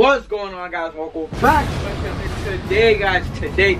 What's going on, guys? Welcome back. Today,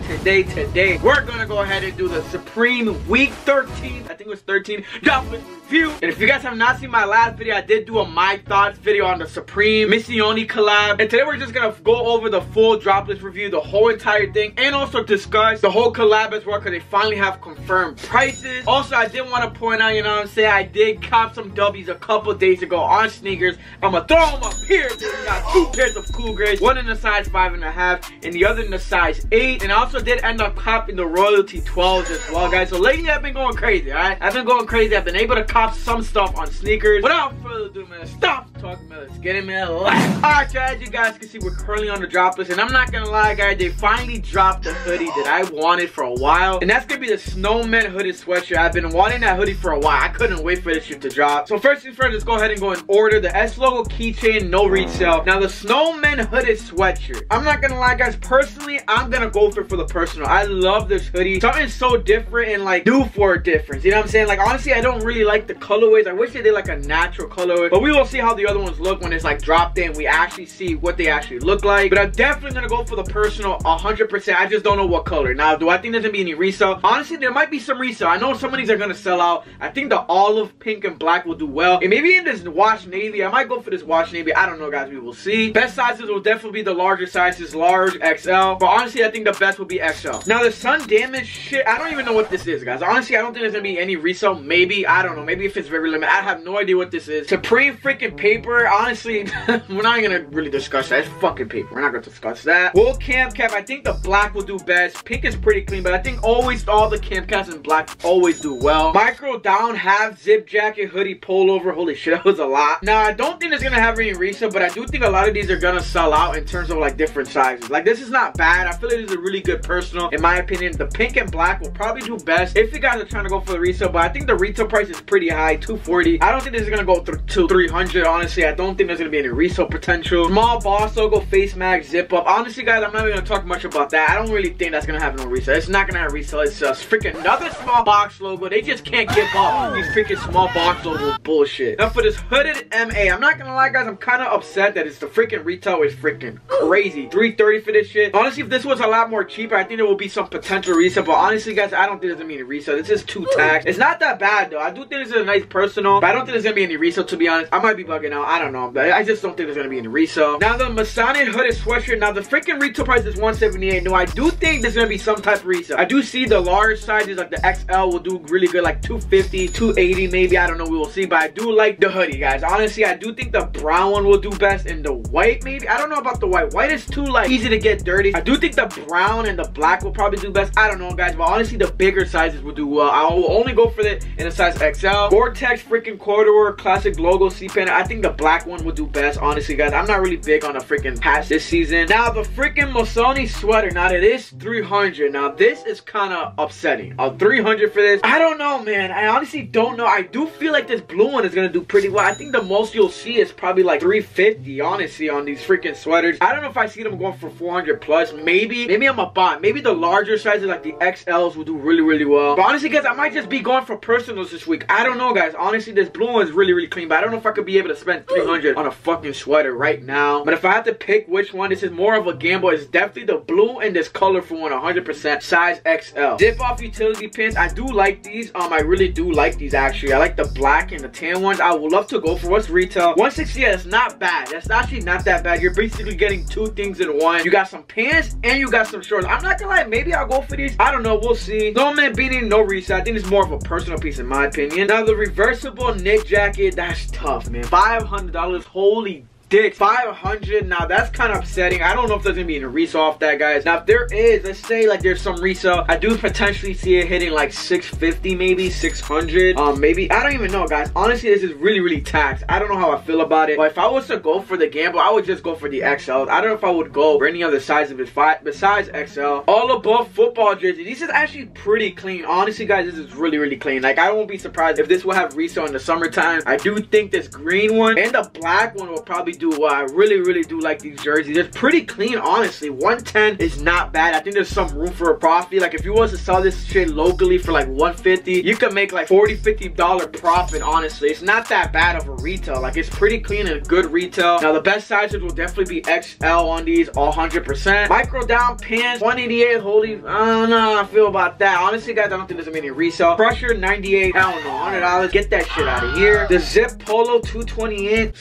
we're gonna go ahead and do the Supreme Week 13. I think it was 13. Dumpling review. And if you guys have not seen my last video, I did do a my thoughts video on the Supreme Missoni collab. And today we're just gonna go over the full droplets review, the whole entire thing, and also discuss the whole collab as well, because they finally have confirmed prices. Also, I did want to point out, you know what I'm saying, I did cop some W's a couple days ago on sneakers. I'm gonna throw them up here. We got two pairs of cool grays, one in the size 5.5 and the other in the size 8. And I also did end up copping the royalty 12s as well, guys. So lately I've been going crazy, alright? I've been going crazy. I've been able to cop some stuff on sneakers. Without further ado, man, stop talking, man. Let's get it, man. Alright, guys, as you guys can see, we're currently on the drop list. And I'm not gonna lie, guys, they finally dropped the hoodie that I wanted for a while. And that's gonna be the Snowman hooded sweatshirt. I've been wanting that hoodie for a while. I couldn't wait for this shoot to drop. So first things first, let's go ahead and go in order. The S logo keychain, no resale. Now the Snowman hooded sweatshirt, I'm not gonna lie, guys, personally I'm gonna go for the personal. I love this hoodie. Something so different and like new for a difference, you know what I'm saying? Like honestly, I don't really like the colorways. I wish they did like a natural colorway, but we will see how the other ones look when it's like dropped in. We actually see what they actually look like. But I'm definitely gonna go for the personal 100%. I just don't know what color. Now do I think there's gonna be any resale? Honestly, there might be some resale. I know some of these are gonna sell out. I think the olive, pink, and black will do well, and maybe in this wash navy. I might go for this wash navy. I don't know, guys, we will see. Best sizes will definitely be the larger sizes, large, XL, but honestly I think the best will be XL. Now the sun damage shit, I don't even know what this is, guys. Honestly, I don't think there's gonna be any resale. Maybe, I don't know, maybe if it's very limited. I have no idea what this is. Supreme freaking paper, honestly. We're not gonna really discuss that. It's fucking paper, we're not gonna discuss that. Wool camp cap, I think the black will do best. Pink is pretty clean, but I think always all the camp caps in black always do well. Micro down half zip jacket hoodie pullover, holy shit, that was a lot. Now I don't think it's gonna have any resale, but I do think a lot of these are gonna sell out in terms of like different sizes. Like this is not bad. I feel it is a really good personal in my opinion. The pink and black will probably do best if you guys are trying to go for the resale, but I think the retail price is pretty high, $240. I don't think this is gonna go to $300. Honestly, I don't think there's gonna be any resale potential. Small boss logo face mag zip up, honestly guys, I'm not even gonna talk much about that. I don't really think that's gonna have no resale. It's not gonna have resale. It's just freaking another small box logo. They just can't give up these freaking small box logo bullshit. Now for this hooded MA, I'm not gonna lie, guys, I'm kind of upset that it's the freaking retail is freaking crazy, $330 for this shit. Honestly, if this was a lot more cheaper, I think there will be some potential resale, but honestly guys, I don't think there's gonna be any resale. This is too taxed. It's not that bad though. I do think this is a nice personal, but I don't think there's gonna be any resale, to be honest. I might be bugging out, I don't know, but I just don't think there's gonna be any resale. Now the Missoni hooded sweatshirt, now the freaking retail price is $178. No, I do think there's gonna be some type of resale. I do see the large sizes like the XL will do really good, like $250, $280 maybe, I don't know, we will see. But I do like the hoodie, guys. Honestly, I do think the brown one will do best, and the white maybe, I don't know about the white. White is too like easy to get dirty. I do think the brown and the black will probably do best, I don't know guys, but honestly the bigger sizes will do well. I will only go for it in a size XL. Gore-Tex freaking corridor classic logo C-pen, I think the black one will do best. Honestly guys, I'm not really big on a freaking patch this season. Now the freaking Missoni sweater, now it is $300. Now this is kind of upsetting, $300 for this. I don't know, man, I honestly don't know. I do feel like this blue one is gonna do pretty well. I think the most you'll see is probably like $350 honestly on these freaking sweaters. I don't know if I see them going for $400 plus. Maybe I'm a bot. Maybe the larger sizes like the XLs will do really well, but honestly guys, I might just be going for personals this week. I don't know guys, honestly this blue one is really clean, but I don't know if I could be able to spend $300 on a fucking sweater right now. But if I have to pick which one, this is more of a gamble, it's definitely the blue and this colorful one, 100% size XL. Zip off utility pins, I do like these. I really do like these actually. I like the black and the tan ones. I would love to go for what's retail $160. Yeah, that's not bad, that's actually not that bad. You're basically getting two things in one. You got some pants and you got some shorts. I'm not gonna lie, maybe I'll go for these, I don't know, we'll see. Snowman beanie, no resale. I think it's more of a personal piece in my opinion. Now the reversible knit jacket, that's tough man, $500, holy dick, $500. Now that's kind of upsetting. I don't know if there's gonna be any resale off that guys. Now if there is, let's say like there's some resale, I do potentially see it hitting like $650 maybe, $600 maybe, I don't even know guys. Honestly this is really taxed. I don't know how I feel about it, but if I was to go for the gamble, I would just go for the XLs. I don't know if I would go for any other size of it besides XL. All above football jersey, this is actually pretty clean. Honestly guys, this is really clean. Like I won't be surprised if this will have resale in the summertime. I do think this green one and the black one will probably do. I really do like these jerseys. They're pretty clean, honestly. 110 is not bad. I think there's some room for a profit. Like if you was to sell this shit locally for like 150, you could make like $40-$50 profit. Honestly, it's not that bad of a retail. Like it's pretty clean and good retail. Now the best sizes will definitely be XL on these, 100%. Micro down pants, 188. Holy, I don't know how I feel about that. Honestly, guys, I don't think there's many resale. Crusher 98. I don't know, $100. Get that shit out of here. The Zip Polo 228.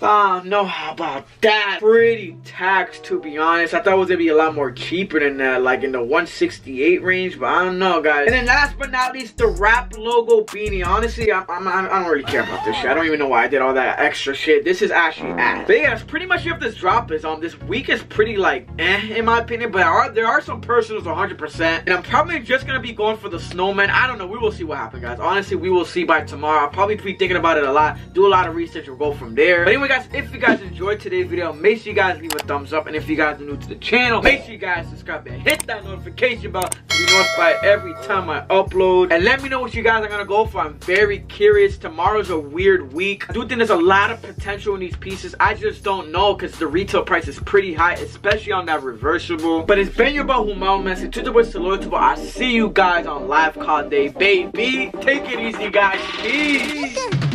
I don't know how about that. Pretty taxed, to be honest. I thought it was gonna be a lot more cheaper than that, like in the 168 range, but I don't know, guys. And then last but not least, the Rap logo beanie. Honestly, I don't really care about this shit. I don't even know why I did all that extra shit. This is actually ass. But yeah, that's pretty much it for this drop. Is this week is pretty like in my opinion, but there are some personals 100%, and I'm probably just gonna be going for the snowman. I don't know, we will see what happens, guys. Honestly, we will see by tomorrow. I'll probably be thinking about it a lot, do a lot of research, and go from there. But anyway, guys, if you guys enjoyed today's video, make sure you guys leave a thumbs up, and if you guys are new to the channel, make sure you guys subscribe and hit that notification bell to be notified every time I upload. And let me know what you guys are gonna go for. I'm very curious. Tomorrow's a weird week. I do think there's a lot of potential in these pieces. I just don't know because the retail price is pretty high, especially on that reversible. But it's been your boy Humao Message to the West Loyal. I see you guys on live call day, baby. Take it easy, guys. Peace.